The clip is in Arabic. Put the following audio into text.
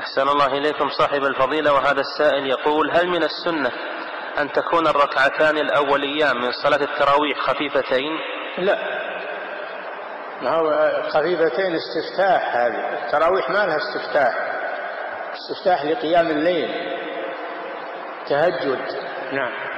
أحسن الله إليكم صاحب الفضيلة. وهذا السائل يقول: هل من السنة أن تكون الركعتان الأوليان من صلاة التراويح خفيفتين؟ لا، خفيفتين استفتاح. هذه التراويح ما لها استفتاح لقيام الليل تهجد. نعم.